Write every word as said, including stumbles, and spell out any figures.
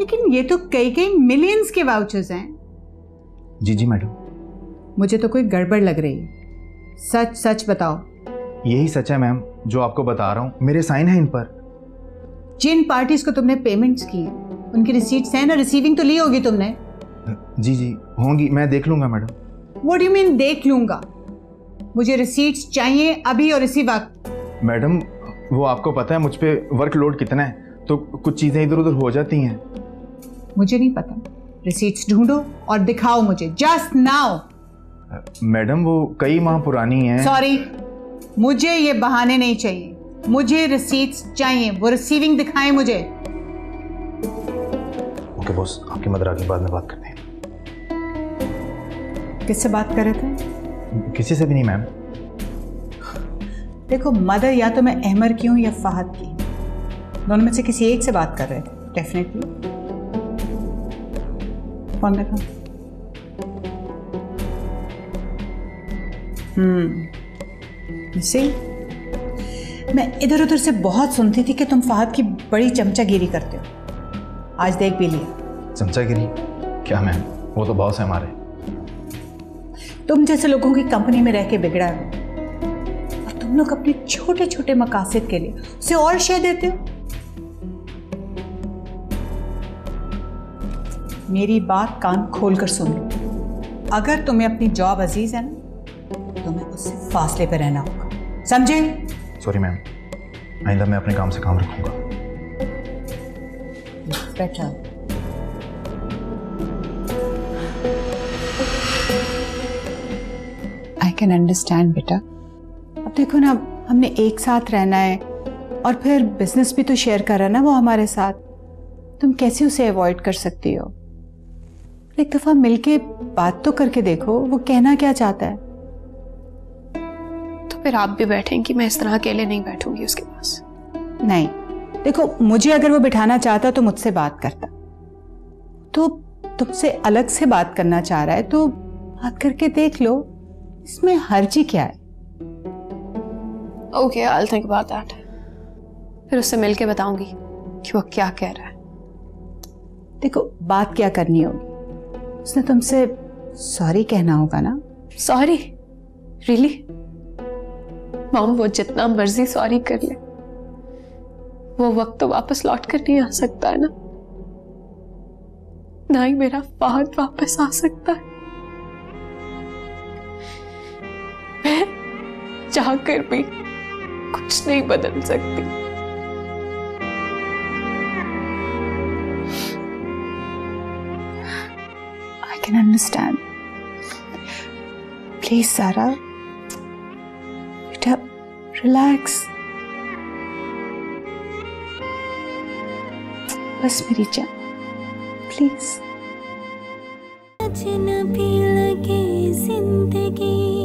लेकिन ये तो कई कई मिलियंस के वाउचर्स हैं। जी जी मैडम, मुझे तो कोई गड़बड़ लग रही है। सच सच बताओ। यही सच है मैम जो आपको बता रहा हूँ, मेरे साइन हैं इन पर। जिन पार्टीज को तुमने पेमेंट्स की उनकी रिसीट्स हैं ना? रिसीविंग तो ली होगी तुमने। जी जी होंगी, मैं देख लूँगा मैडम। व्हाट यू मीन देख लूँगा? मुझे रिसीट्स चाहिए अभी और इसी वक्त। मैडम वो आपको पता है मुझ पर वर्कलोड कितना है, तो कुछ चीज़ें इधर उधर हो जाती हैं। मुझे नहीं पता, रिसीट्स ढूंढो और दिखाओ मुझे जस्ट नाउ। मैडम वो कई माह पुरानी हैं। सॉरी, मुझे ये बहाने नहीं चाहिए, मुझे रिसीट्स चाहिए। वो रिसीविंग दिखाएं मुझे। ओके बॉस, आपकी मदद आगे बाद में बात करते हैं। किससे बात कर रहे थे? किसी से भी नहीं मैम। देखो मदर, या तो मैं अहमर की हूँ या फहद की, दोनों में से किसी एक से बात कर रहे थे डेफिनेटली। फोन देखा। हम्म सी, मैं इधर उधर से बहुत सुनती थी कि तुम फहद की बड़ी चमचागिरी करते हो, आज देख भी लिया। चमचागिरी क्या मैम, वो तो बॉस है हमारे। तुम जैसे लोगों की कंपनी में रह के बिगड़ा है, तुम लोग अपने छोटे छोटे मकासद के लिए उसे और शह देते हो। मेरी बात कान खोल कर सुन लो, अगर तुम्हें अपनी जॉब अजीज है ना, तुम्हें उससे फासले पे रहना होगा, समझे? सॉरी मैम, आइंदा मैं अपने काम से काम रखूंगा। बेटर। I can understand बेटा। देखो ना, हमने एक साथ रहना है और फिर बिजनेस भी तो शेयर करा ना वो हमारे साथ, तुम कैसे उसे अवॉइड कर सकती हो? एक दफ़ा मिलके बात तो करके देखो वो कहना क्या चाहता है। तो फिर आप भी बैठेंगी, मैं इस तरह अकेले नहीं बैठूंगी उसके पास। नहीं देखो, मुझे अगर वो बिठाना चाहता तो मुझसे बात करता, तो तुमसे अलग से बात करना चाह रहा है तो बात करके देख लो, इसमें हर्जी क्या है? Okay, I will think about that. फिर उससे मिलके बताऊंगी कि वो क्या कह रहा है। देखो बात क्या करनी होगी, उसने तुमसे सॉरी कहना होगा ना। सॉरी? रियली मॉम, वो जितना मर्जी सॉरी कर ले, वो वक्त तो वापस लौट कर नहीं आ सकता है ना, ना ही मेरा फहद वापस आ सकता है। मैं चाह कर भी कुछ नहीं बदल सकती। I can understand. Please, Sara. बेटा, relax. बस मेरी जान, please.